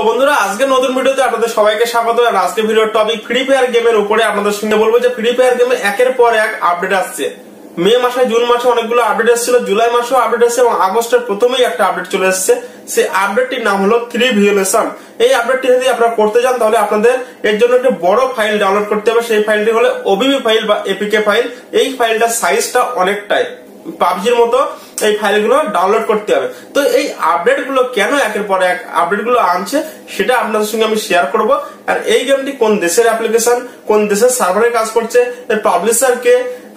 তো বন্ধুরা আজকে নতুন ভিডিওতে আপনাদের সবাইকে স্বাগত। আর আজকে ভিডিওর টপিক ফ্রি ফায়ার গেমের উপরে। আপনাদের শুনে বলবো যে ফ্রি ফায়ার গেমে একের পর এক আপডেট আসছে। মে মাসে, জুন মাসে অনেকগুলো আপডেট এসেছিল, জুলাই মাসেও আপডেট এসেছে এবং আগস্টের প্রথমেই একটা আপডেট চলে এসেছে। সেই আপডেটটির নাম হলো থ্রি ভিওলেশন। এই আপডেটটি যদি আপনারা করতে চান তাহলে আপনাদের এর জন্য একটা বড় ফাইল ডাউনলোড করতে হবে। সেই ফাইলটি হলো ওবিবি ফাইল বা এপিকে ফাইল। এই ফাইলটার সাইজটা অনেকটাই পাবজির মতো, এই ফাইলগুলো ডাউনলোড করতে হবে। তো এই আপডেটগুলো কেন একের পর এক আপডেটগুলো আনছে সেটা আপনাদের সঙ্গে আমি শেয়ার করব। আর এই গেমটি কোন দেশের অ্যাপ্লিকেশন, কোন দেশের সার্ভারে কাজ করছে, এর পাবলিশার কে,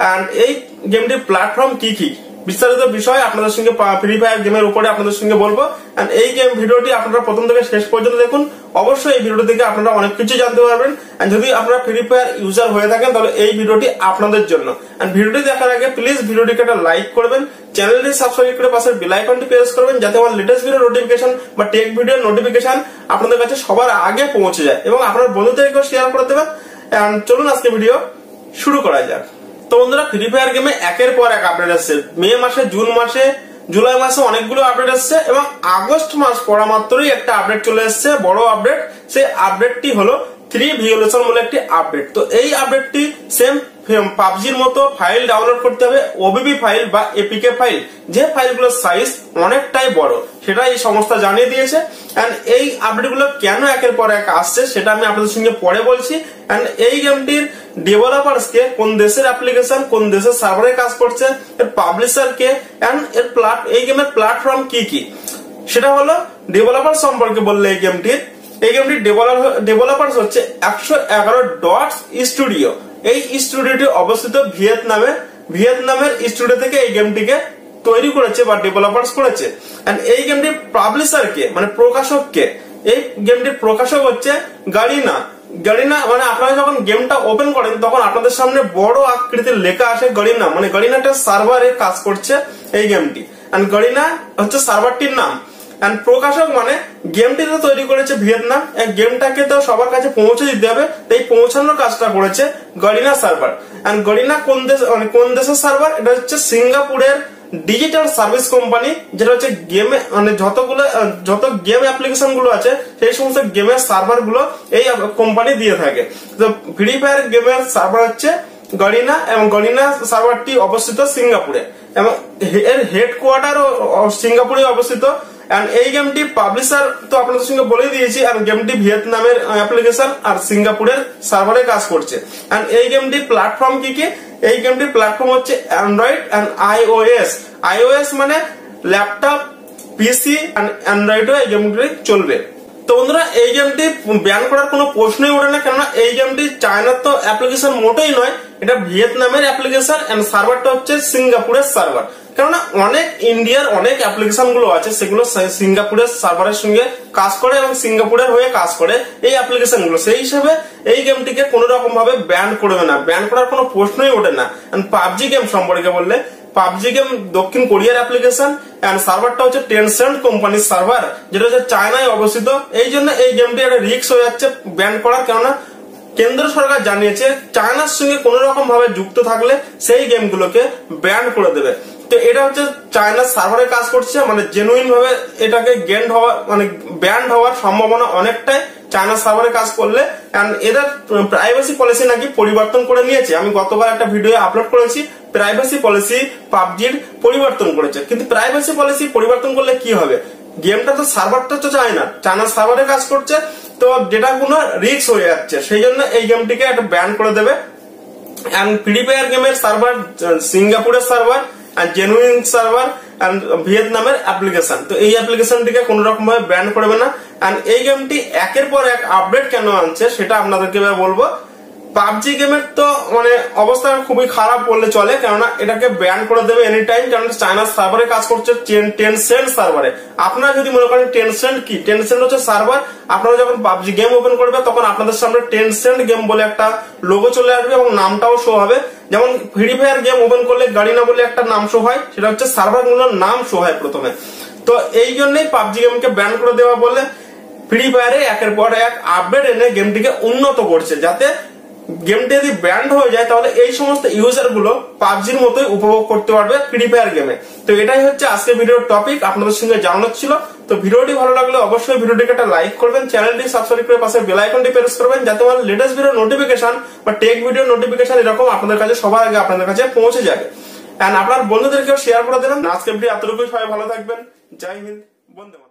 আর এই গেমটির প্ল্যাটফর্ম কি কি, বিস্তারিত বিষয় আপনাদের সঙ্গে ফ্রি ফায়ার গেমের উপরে আপনাদের সঙ্গে বলবো। আর এই গেম ভিডিওটি আপনারা প্রথম থেকে শেষ পর্যন্ত দেখুন। অবশ্যই এই ভিডিও থেকে আপনারা অনেক কিছু জানতে পারবেন। আর যদি আপনারা ফ্রি ফায়ার ইউজার হয়ে থাকেন তাহলে এই ভিডিওটি আপনাদের জন্য। আর ভিডিওটি দেখার আগে প্লিজ ভিডিওটিকে একটা লাইক করবেন, চ্যানেলটি সাবস্ক্রাইব করে পাশের বেল আইকনটি প্রেস করবেন যাতে আমার লেটেস্ট ভিডিও নোটিফিকেশন বা টেক ভিডিও নোটিফিকেশন আপনাদের কাছে সবার আগে পৌঁছে যায় এবং আপনার বন্ধুদেরকে শেয়ার করে দেবেন। চলুন আজকে ভিডিও শুরু করা যাক। তো বন্ধুরা ফ্রি ফায়ার গেমে একের পর এক আপডেট আসছে। মে মাসে, জুন মাসে, জুলাই মাসে অনেকগুলো আপডেট আসছে এবং আগস্ট মাস পড়া মাত্রই একটা আপডেট চলে এসছে, বড় আপডেট। সেই আপডেটটি হলো থ্রি ভিওলেশন বলে একটি আপডেট। তো এই আপডেটটি সেম পাবজির মতো ফাইল ডাউনলোড করতে হবে, ওবিবি ফাইল বা এপিকে ফাইল, যে ফাইলগুলোর সাইজ অনেকটাই বড়, সেটা এই সংস্থা জানিয়ে দিয়েছে। এন্ড এই আপডেটগুলো কেন একের পর এক আসছে সেটা আমি আপনাদের সঙ্গে পরে বলছি। এন্ড এই গেমটির ডেভেলপার্স কে, কোন দেশের অ্যাপ্লিকেশন, কোন দেশের সার্ভারে কাজ করছে, এর পাবলিশার কে, এন্ড এর এই গেমের প্ল্যাটফর্ম কি কি, সেটা হলো ডেভেলপার সম্পর্কে বললে এই গেমটির ডেভেলপার্স হচ্ছে 111 ডটস স্টুডিও। এই স্টুডিওটি অবস্থিত ভিয়েতনামে। ভিয়েতনামের স্টুডিও থেকে এই গেমটিকে তৈরি করেছে বা ডেভেলপার্স করেছে। এন্ড এই গেমটির পাবলিশার কে, মানে প্রকাশক কে, এই গেমটির প্রকাশক হচ্ছে গারিনা। গারিনা মানে আপনারা যখন গেমটা ওপেন করেন তখন আপনাদের সামনে বড় আকৃতির লেখা আসে গারিনা, মানে গারিনাটা সার্ভারে কাজ করছে এই গেমটি। এন্ড গারিনা হচ্ছে সার্ভারটির নাম। এন্ড প্রকাশক মানে গেমটি তো তৈরি করেছে ভিয়েতনাম, এই গেমটাকে তো সবার কাছে পৌঁছে দিতে হবে, তাই পৌঁছানোর কাজটা করেছে গারিনা সার্ভার। এন্ড গারিনা কোন দেশের সার্ভার, এটা হচ্ছে সিঙ্গাপুরের ডিজিটাল সার্ভিস কোম্পানি, যেটা হচ্ছে গেমে মানে যত গেম অ্যাপ্লিকেশন গুলো আছে সেই সমস্ত গেমের সার্ভার গুলো এই কোম্পানি দিয়ে থাকে। তো ফ্রি ফায়ার গেমের সার্ভার হচ্ছে গারিনা এবং গারিনা সার্ভারটি অবস্থিত সিঙ্গাপুরে এবং এর হেডকোয়ার্টারও সিঙ্গাপুরে অবস্থিত। এন্ড এই গেমটি পাবলিশার তো আপনাদের সঙ্গে বলে দিয়েছি। আর গেমটি ভিয়েতনামের অ্যাপ্লিকেশন আর সিঙ্গাপুরের সার্ভারে কাজ করছে। এন্ড এই গেমটি প্ল্যাটফর্ম কি কি, এই গেমটির প্ল্যাটফর্ম হচ্ছে অ্যান্ড্রয়েড এন্ড iOS। iOS মানে ল্যাপটপ, PC এন্ড অ্যান্ড্রয়েডও এই গেমটি চলবে। তো বন্ধুরা এই গেমটি ব্যান করার কোনো প্রশ্নই ওঠে না, কেননা এই গেমটি চায়নার তো অ্যাপ্লিকেশন মোটেই নয়, এটা ভিয়েতনামের অ্যাপ্লিকেশন এন্ড সার্ভারটা হচ্ছে সিঙ্গাপুরের সার্ভার। কেননা অনেক ইন্ডিয়ার অনেক অ্যাপ্লিকেশন গুলো আছে সেগুলো সিঙ্গাপুরের সার্ভারের সঙ্গে কাজ করে এবং সিঙ্গাপুরের হয়ে কাজ করে এই অ্যাপ্লিকেশন গুলো। সেই হিসাবে এই গেমটিকে কোনো রকম ভাবে ব্যান করবে না, ব্যান করার কোনো প্রশ্নই ওঠে না। পাবজি গেম সম্পর্কে বললে পাবজি গেম দক্ষিণ কোরিয়ার অ্যাপ্লিকেশন এন্ড সার্ভারটা হচ্ছে টেনসেন্ট কোম্পানির সার্ভার, যেটা হচ্ছে চায়নায় অবস্থিত। এই জন্য এই গেমটি একটা রিস্ক হয়ে যাচ্ছে ব্যান করার, কেননা কেন্দ্র সরকার জানিয়েছে চায়নার সঙ্গে কোন রকম ভাবে যুক্ত থাকলে সেই গেমগুলোকে ব্যান করে দেবে। তো এটা হচ্ছে চায়নার সার্ভারে কাজ করছে, মানে জেনুইন ভাবে এটাকে গেন্ড হওয়া মানে ব্যান্ড হওয়ার সম্ভাবনা অনেকটাই চায়নার সার্ভারে কাজ করলে। এন্ড এদের প্রাইভেসি পলিসি নাকি পরিবর্তন করে নিয়েছে। আমি গতবার একটা ভিডিও আপলোড করেছি, প্রাইভেসি পলিসি পাবজির পরিবর্তন করেছে। কিন্তু প্রাইভেসি পলিসি পরিবর্তন করলে কি হবে, গেমটা তো সার্ভারটা তো চায়নার সার্ভারে কাজ করছে, তো যেটা কোনো রিস্ক হয়ে যাচ্ছে, সেই জন্য এই গেমটিকে একটা ব্যান করে দেবে। এন্ড ফ্রি ফায়ার গেমের সার্ভার সিঙ্গাপুরের সার্ভার আর জেনুইন সার্ভার এন্ড ভিয়েতনামের অ্যাপ্লিকেশন, তো এই অ্যাপ্লিকেশনটিকে কোন রকম ভাবে ব্যান করবে না। এন্ড এই গেমটি একের পর এক আপডেট কেন আনছে সেটা আপনাদেরকে বলবো। পাবজি গেমের তো মানে অবস্থা খুবই খারাপ বললে চলে, কেননা এটাকে ব্যান করে দেবে এনি টাইম, কারণ চায়নার সার্ভারে কাজ করছে টেনসেন্ট সার্ভারে। আপনারা যদি মনে করেন টেনসেন্ট কি, টেনসেন্ট হচ্ছে সার্ভার। আপনারা যখন পাবজি গেম ওপেন করবে তখন আপনাদের সামনে টেনসেন্ট গেম বলে একটা লোগো চলে আসবে এবং নামটাও শো হবে। যেমন ফ্রি ফায়ার গেম ওপেন করলে গারিনা বলে একটা নাম শো হয়, সেটা হচ্ছে সার্ভার গুলোর নাম শো হয় প্রথমে। তো এই জন্যই পাবজি গেমকে ব্যান করে দেওয়া বলে ফ্রি ফায়ারে একের পর এক আপডেট এনে গেমটিকে উন্নত করছে, যাতে গেমটি যদি ব্যান্ড হয়ে যায় তাহলে এই সমস্ত ইউজার গুলো পাবজির মতোই উপভোগ করতে পারবে ফ্রি ফায়ার গেমে। তো এটাই হচ্ছে আজকে ভিডিওর টপিক, আপনাদের সঙ্গে জানানো ছিল। তো ভিডিওটি ভালো লাগলে অবশ্যই ভিডিওটিকে একটা লাইক করবেন চ্যানেলটি সাবস্ক্রাইব করে পাশে বেল আইকনটি প্রেস করবেন যাতে আমার লেটেস্ট ভিডিও নোটিফিকেশন বা টেক ভিডিও নোটিফিকেশন এরকম আপনাদের কাছে সবার আগে আপনাদের কাছে পৌঁছে যাবে এন্ড আপনার বন্ধুদেরকেও শেয়ার করে দেবেন আজকে ভিডিও এতটুকুই সবাই ভালো থাকবেন জয় হিন্দ বন্ধু